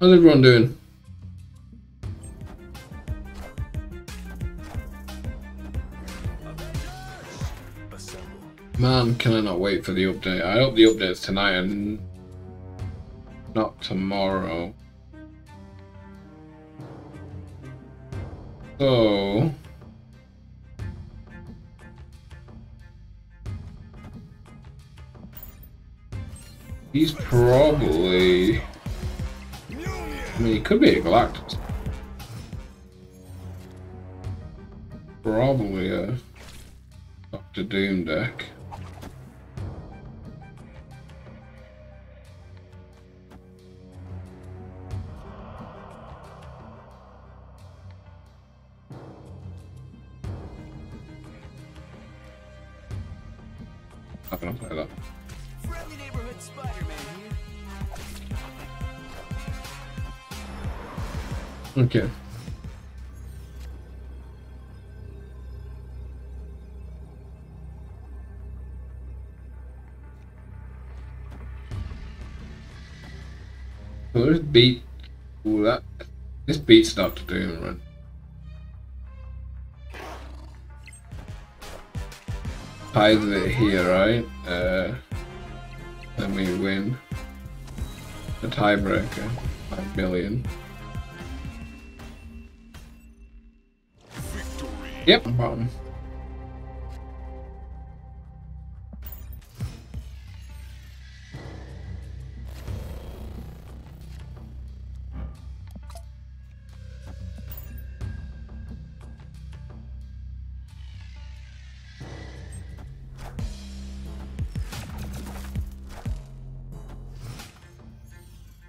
How's everyone doing? Man, can I not wait for the update? I hope the update's tonight and not tomorrow. So... he's probably... I mean, he could be a Galactus. Probably a Dr. Doom deck. I can play that. Friendly neighborhood Spider-Man here. Okay. So this beat all that. This beat starts to do run. Ties it here, right? Then we win the tiebreaker by a billion. Victory. Yep, bottom.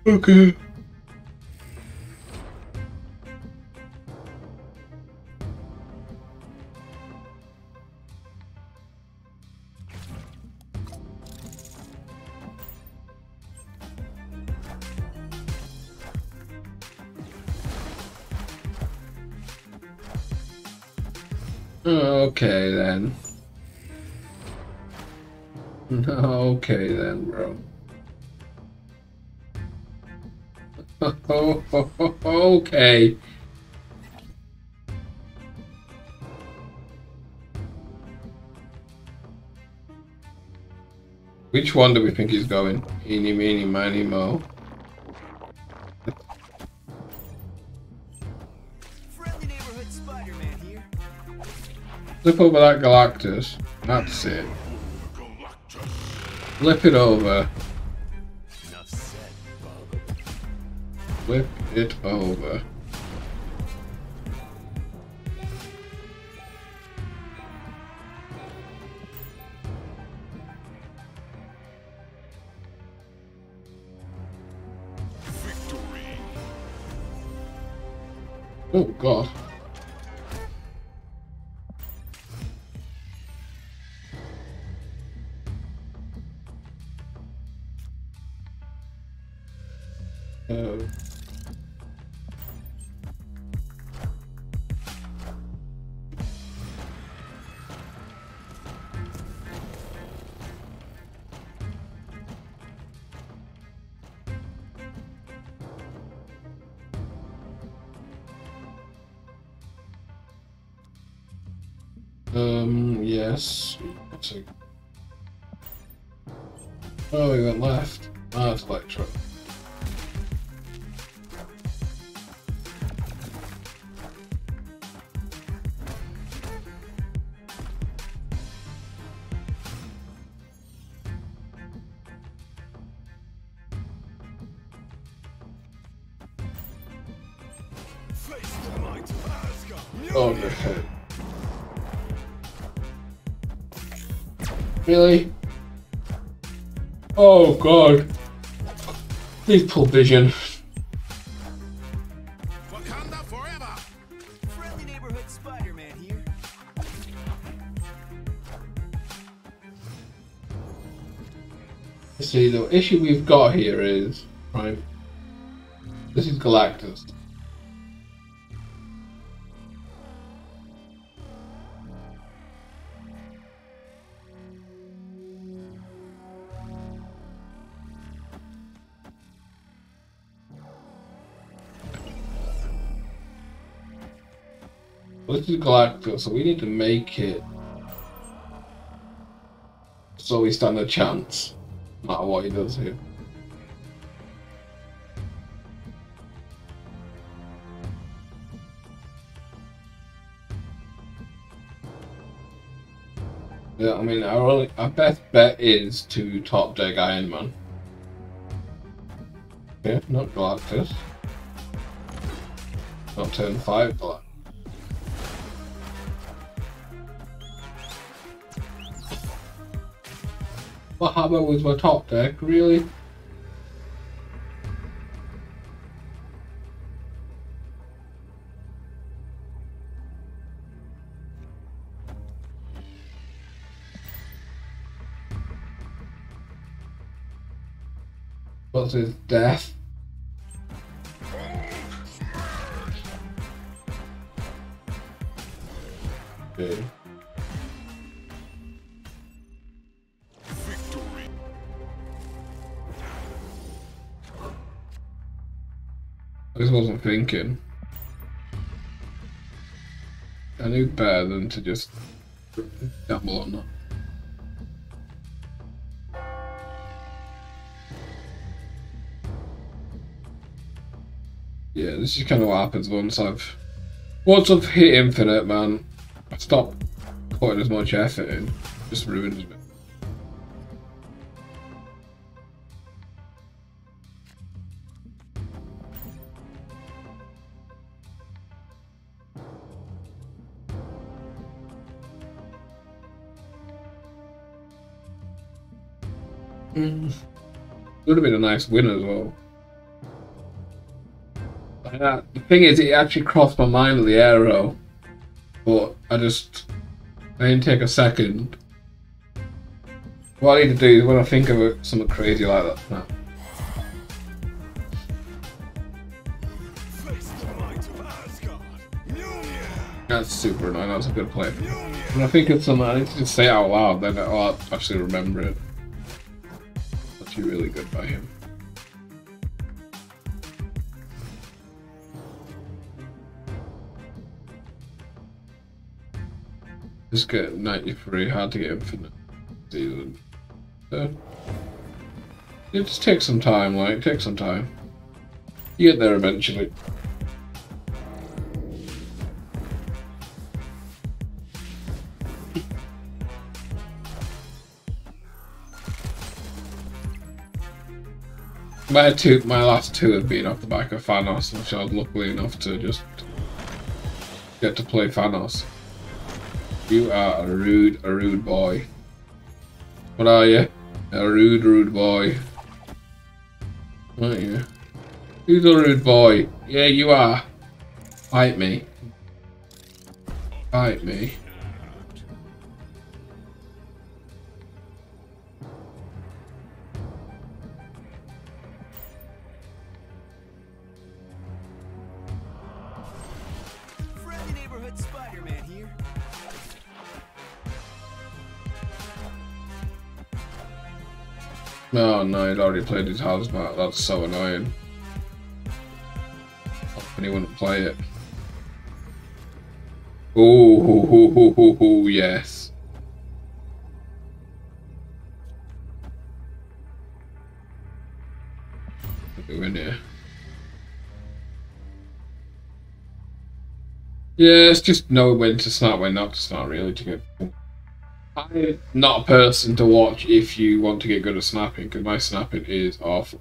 Okay. Okay then. Okay then, bro. Okay. Which one do we think is going? Eeny, meeny, miny, mo. Friendly neighborhood Spider-Man here. Flip over that Galactus. That's it. Flip it over. Flip it over. Victory. Oh God. Yes. Oh, we went left. Ah, it's Electro. Oh, okay. Really? Oh God! Please pull Vision. Wakanda forever. Friendly neighborhood Spider-Man here. See, the issue we've got here is right. This is Galactus. This is Galactus, so we need to make it so we stand a chance, no matter what he does here. Yeah, I mean, our best bet is to top deck Iron Man. Yeah, not Galactus. Not turn 5 Galactus. What happened with my top deck, really? What's his death? Okay. I just wasn't thinking. I knew better than to just gamble on that. Yeah, this is kind of what happens once I've hit infinite, man. I stop putting as much effort in. It just ruins me. Would have been a nice win as well. The thing is, it actually crossed my mind with the arrow, but I didn't take a second. What I need to do is when I think of it, something crazy like that. No. That's super annoying. That's a good play. When I think of something, I need to just say it out loud. Then I'll actually remember it. Really good by him. Just get 93, hard to get infinite season. So, it just takes some time, like, take some time. You get there eventually. My last two have been off the back of Thanos, which I was luckily enough to just get to play Thanos. You are a rude boy. What are you? A rude boy. Aren't you? Who's a rude boy? Yeah, you are. Fight me. Fight me. Oh no, he'd already played his Hazmat, that's so annoying. And he wouldn't play it. Oh yes. What do we do here? Yeah, it's just knowing when to snap, when not to snap, really, to get. I'm not a person to watch if you want to get good at snapping, because my snapping is awful.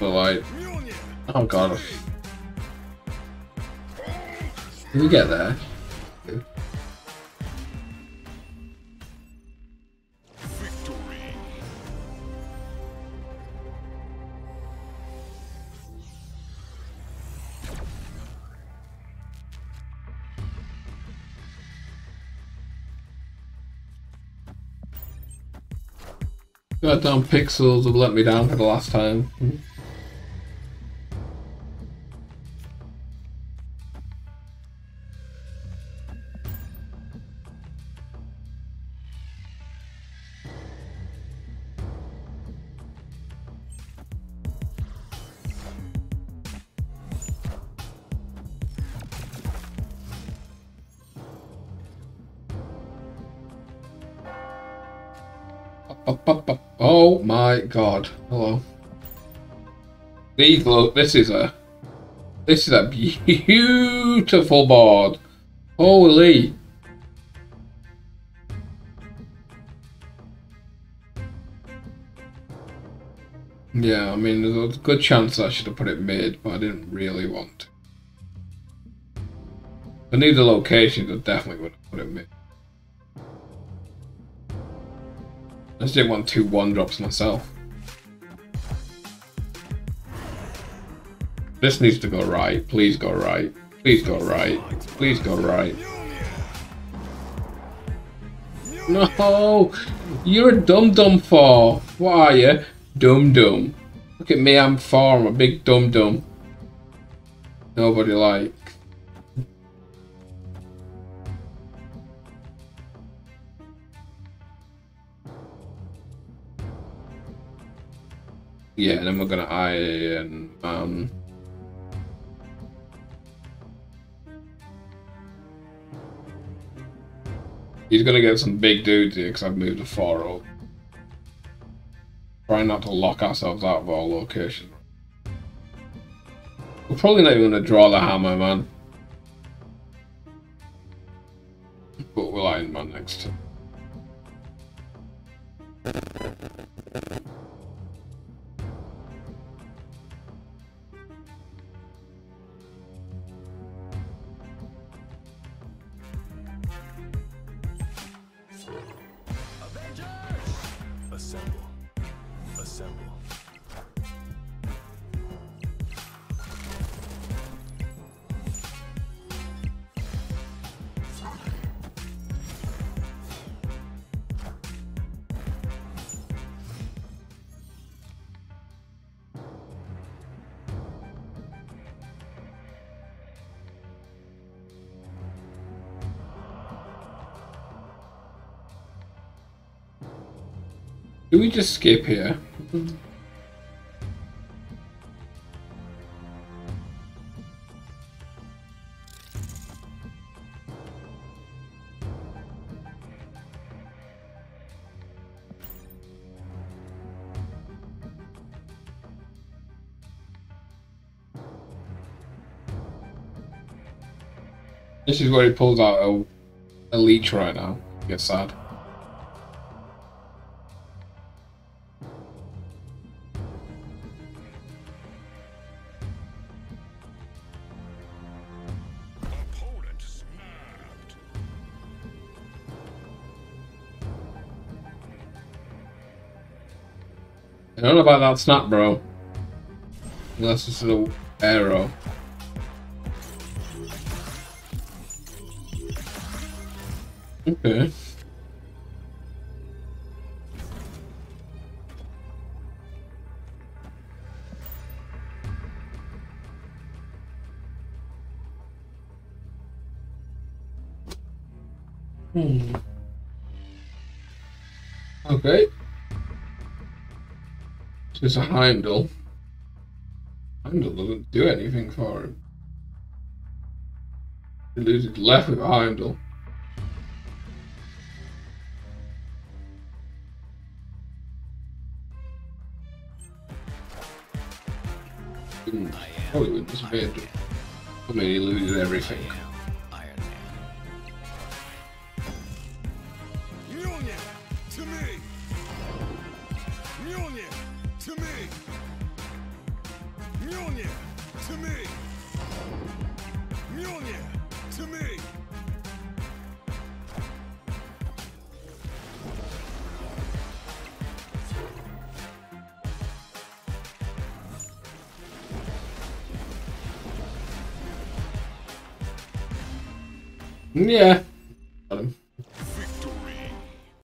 But like, oh god, did we get there? Goddamn pixels have let me down for the last time. Oh my god, hello. These look, this is a beautiful board. Holy. Yeah, I mean, there's a good chance I should have put it mid, but I didn't really want to. If I knew the locations, I definitely would have put it mid. I just didn't want 2 1-drops myself. This needs to go right. Please go right. Please go right. Please go right. No! You're a dum-dum four. What are you? Dum-dum. Look at me, I'm four. I'm a big dum-dum. Nobody like. Yeah, and then we're gonna Iron Man. He's gonna get some big dudes here because I've moved the 4 up. Trying not to lock ourselves out of our location. We're probably not even gonna draw the Hammer Man. But we'll Iron Man next time. Do we just skip here? This is where he pulls out a leech right now. Gets sad. I don't know about that snap, bro. Unless it's a little arrow. Okay. Okay. There's a Heimdall. Heimdall doesn't do anything for him. He loses left with Heimdall. Probably wouldn't disappear. I mean, he loses everything. Yeah.